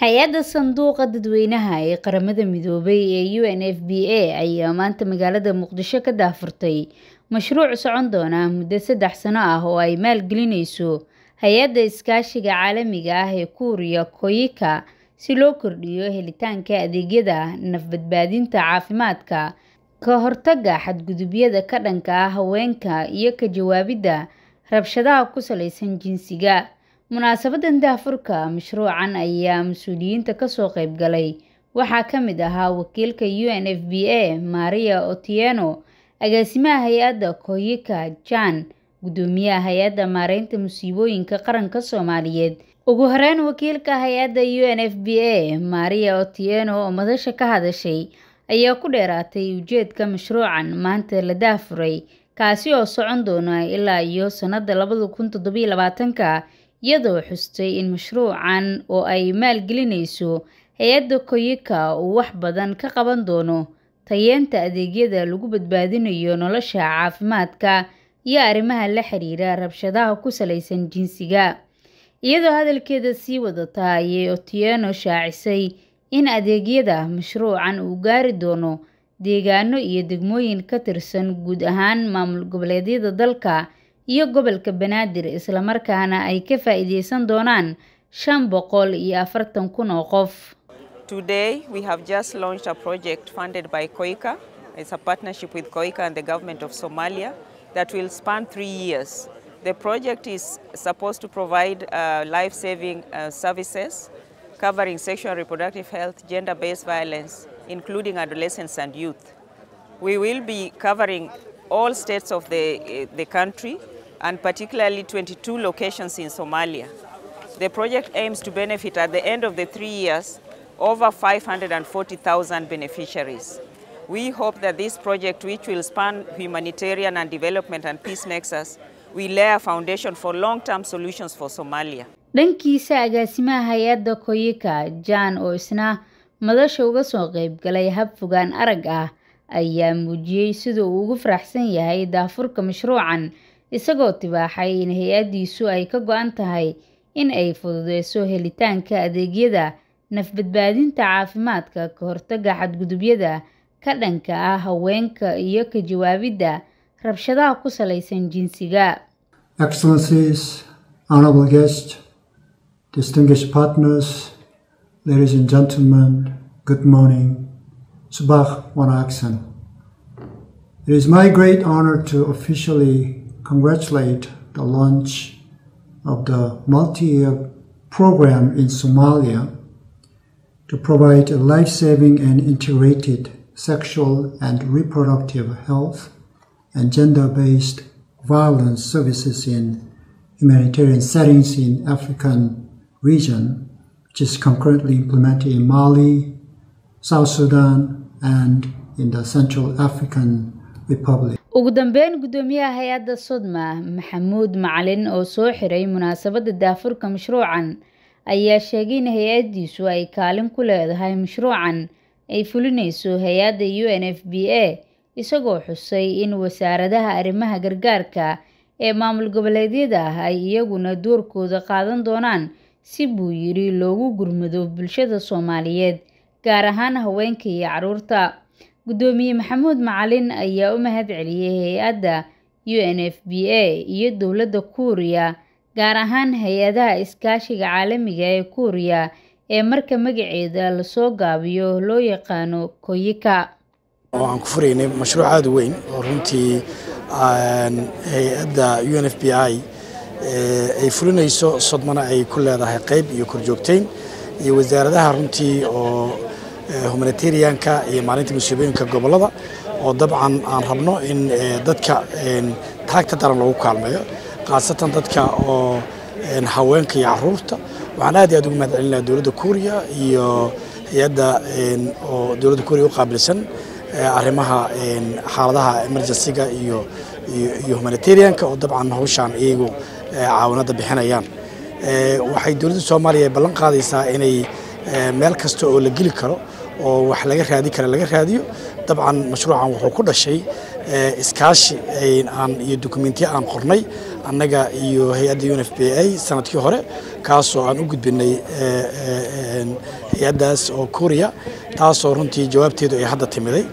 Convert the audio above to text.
hay-adda sanduuqa dadweynaha ee qaramada midoobay ee UNFPA ayaa maanta magaalada Muqdisho ka daafurtay mashruuc socon doona muddo 3 sano ah oo ay maalgelinayso hay-adda iskaashiga caalamiga ah ee Kuuriya KOICA si loo kordhiyo helitaanka adeegyada nafbadbaadinta caafimaadka, ka hortagga xadgudubyada ka dhanka ah haweenka iyo ka jawaabidda rabshadaha ku salaysan jinsiga. munaasabadan daafurka mashruucan ayaa mas'uuliyiinta ka soo qayb galay. waxaa ka mid ahaa wakiilka UNFPA Maria Otieno, agaasimaha hay-adda KOICA Jaan, gudoomiyaha hay-adda maareynta musiibooyinka qaranka Soomaaliyeed. ugu horreyn, wakiilka hay-adda UNFPA Maria Otieno oo madasha ka hadashay ayaa ku dheeraatay ujeedka mashruucan maanta la daafuray, kaasi oo socon doona ilaa iyo sanadda 2027-ka. iyadoo xustay in mashruucan oo ay maalgelinayso hay-adda KOICA uu wax badan ka qaban doono tayeenta adeegyada lagu badbaadinayo nolosha caafimaadka iyo arrimaha la xiriira rabshadaha ku salaysan jinsiga. iyadoo hadalkeeda sii wadata ayay Otieno shaacisay in adeegyada mashruucan uu gaari doono deegaano iyo degmooyin ka tirsan guud ahaan maamul goboleedyada dalka iyo gobolka Banaadir, isla markaana ay ka faa'iideysan doonaan 540,000 oo qof. Today we have just launched a project funded by KOICA. It's a partnership with KOICA and the government of Somalia that will span 3 years. The project is supposed to provide life-saving services covering sexual and reproductive health, gender-based violence, including adolescents and youth. We will be covering all states of the country, and particularly 22 locations in Somalia. The project aims to benefit, at the end of the 3 years, over 540,000 beneficiaries. We hope that this project, which will span humanitarian and development and peace nexus, will lay a foundation for long-term solutions for Somalia. Dhankiisa, agaasimaha hay-adda KOICA Jaan oo isna madasha uga soo qayb galay hab fogaan arag ah ayaa muujiyay sida uu ugu faraxsan yahay daafurka mashruucan, isagoo tibaaxay in hay-addiisu ay ka go'an tahay in ay fududeyso helitaanka adeegyada nafbadbaadinta caafimaadka, ka hortagga xadgudubyada ka dhanka ah haweenka iyo ka jawaabidda rabshadaha ku salaysan jinsiga. Excellencies, honorable guests, distinguished partners, ladies and gentlemen, good morning. Subah Wanaaksan. It is my great honor to officially congratulate the launch of the multi-year program in Somalia to provide a life-saving and integrated sexual and reproductive health and gender-based violence services in humanitarian settings in African region, which is concurrently implemented in Mali, South Sudan, and in the Central African Republic. ugu dambeyn, gudoomiyaha hay-adda Sodma Maxamuud Macalin oo soo xiray munaasabada daafurka mashruucan ayaa sheegay in hay-addiisu ay kaalin ku leedahay mashruucan ay fulinayso hay-adda UNFPA, isagoo xusay in wasaaradaha arrimaha gargaarka ee maamul goboleedyada ay iyaguna doorkooda qaadan doonaan si buu yiri loogu gurmado bulshada Soomaaliyeed, gaar ahaan haweenka iyo caruurta. gudoomiye Maxamuud Macalin ayaa u mahad celiyay hay-adda UNFPA iyo dowladda Kuuriya, gaar ahaan hay-adaha iskaashiga caalamiga ee Kuuriya ee marka magaceeda la soo gaabiyo loo yaqaano KOICA. waxaan ku furaynay mashruuc aad weyn oo runtii hay-adda UNFPA ay fulinayso, Sodmana ay ku leedahay qayb iyo korjoogteyn, iyo wasaaradaha runtii oo humanitarianka iyo maalinta musiibooyinka gobolada, oo dabcan aan rabno in dadka taagta daran lagu kaalmeeyo, khaasatan dadka oo haweenka iyo caruurta. waxaan aad iyo aad ugu mahad celinayaa dowladda Kuuriya iyo hay-adda oo dowladda Kuuriya u qaabilsan arrimaha xaaladaha emergency-ga iyo humanitarianka, oo dabcan hawshan iyagu caawinada bixinayaan. waxay dowladda Soomaaliya ballan qaadaysaa inay meel kasta oo la geli karo oo wax laga raadi karo laga raadiyo. dabcan mashruucan wuxuu ku dhashay iskaashi aan iyo dokumentiyo aan qornay أنجا يو هيدا UNFPA سنة كهرة كاسو عن وجود بيني هيداس أو كوريا تاسو رنتي جواب تيدو إحدى تملي